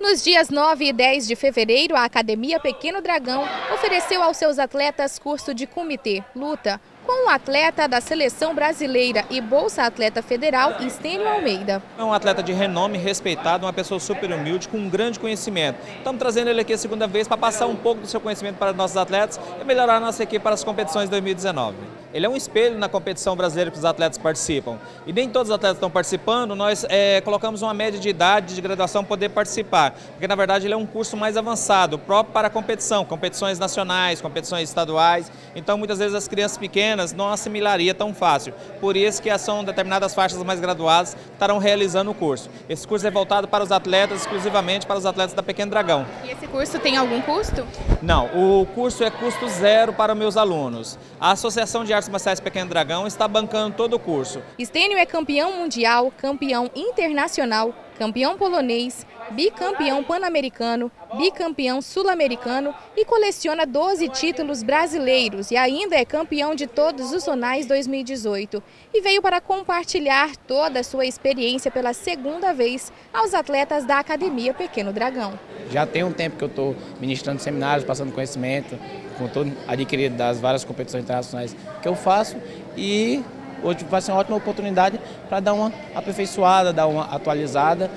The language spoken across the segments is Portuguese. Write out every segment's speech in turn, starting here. Nos dias 9 e 10 de fevereiro, a Academia Pequeno Dragão ofereceu aos seus atletas curso de Kumitê, luta, com um atleta da Seleção Brasileira e Bolsa Atleta Federal, Estênio Almeida. É um atleta de renome, respeitado, uma pessoa super humilde, com um grande conhecimento. Estamos trazendo ele aqui a segunda vez para passar um pouco do seu conhecimento para nossos atletas e melhorar a nossa equipe para as competições de 2019. Ele é um espelho na competição brasileira que os atletas participam. E nem todos os atletas estão participando, nós colocamos uma média de idade de graduação para poder participar. Porque, na verdade, ele é um curso mais avançado, próprio para a competição, competições nacionais, competições estaduais. Então, muitas vezes, as crianças pequenas não assimilaria tão fácil. Por isso que são determinadas faixas mais graduadas que estarão realizando o curso. Esse curso é voltado para os atletas, exclusivamente para os atletas da Pequeno Dragão. E esse curso tem algum custo? Não, o curso é custo zero para meus alunos. A Associação de Artes Marciais Pequeno Dragão está bancando todo o curso. Estênio é campeão mundial, campeão internacional, campeão polonês, bicampeão pan-americano, bicampeão sul-americano e coleciona 12 títulos brasileiros e ainda é campeão de todos os zonais 2018. E veio para compartilhar toda a sua experiência pela segunda vez aos atletas da Academia Pequeno Dragão. Já tem um tempo que eu estou ministrando seminários, passando conhecimento, com todo adquirido das várias competições internacionais que eu faço, e hoje vai ser uma ótima oportunidade para dar uma aperfeiçoada, dar uma atualizada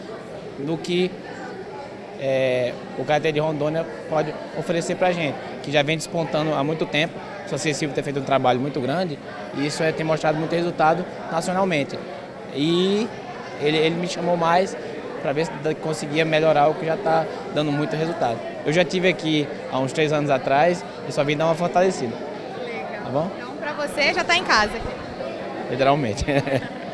do que o CAT de Rondônia pode oferecer para a gente, que já vem despontando há muito tempo. A Associação tem feito um trabalho muito grande e isso tem mostrado muito resultado nacionalmente. E ele me chamou mais para ver se conseguia melhorar o que já está dando muito resultado. Eu já estive aqui há uns 3 anos atrás e só vim dar uma fortalecida. Legal. Tá bom? Então, para você, já está em casa aqui. Literalmente.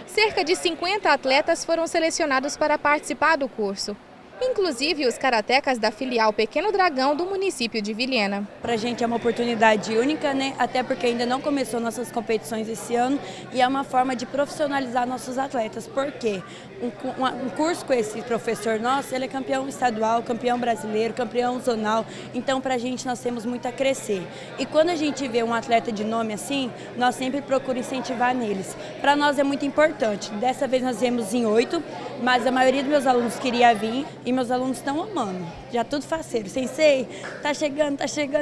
Cerca de 50 atletas foram selecionados para participar do curso, inclusive os karatecas da filial Pequeno Dragão do município de Vilhena. Para a gente é uma oportunidade única, né? Até porque ainda não começou nossas competições esse ano, e é uma forma de profissionalizar nossos atletas. Por quê? Um curso com esse professor nosso, ele é campeão estadual, campeão brasileiro, campeão zonal. Então, para a gente, nós temos muito a crescer. E quando a gente vê um atleta de nome assim, nós sempre procuramos incentivar neles. Para nós é muito importante. Dessa vez nós viemos em 8, mas a maioria dos meus alunos queria vir. E meus alunos estão amando, já tudo faceiro. Sensei, tá chegando,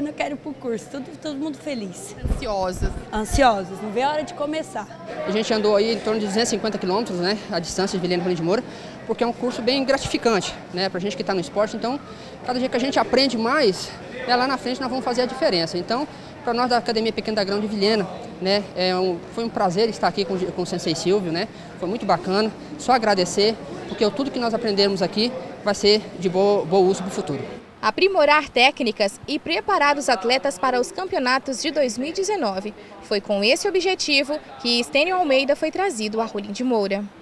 eu quero ir pro curso. Todo mundo feliz. Ansiosos. Ansiosos, não vê a hora de começar. A gente andou aí em torno de 250 quilômetros, né, a distância de Vilhena e Rolim de Moura, porque é um curso bem gratificante, né, pra gente que está no esporte. Então, cada dia que a gente aprende mais, né, lá na frente nós vamos fazer a diferença. Então, para nós da Academia Pequeno Dragão de Vilhena, né, foi um prazer estar aqui com o Sensei Silvio, né, foi muito bacana. Só agradecer, porque tudo que nós aprendemos aqui vai ser de bom uso para o futuro. Aprimorar técnicas e preparar os atletas para os campeonatos de 2019. Foi com esse objetivo que Estênio Almeida foi trazido a Rolim de Moura.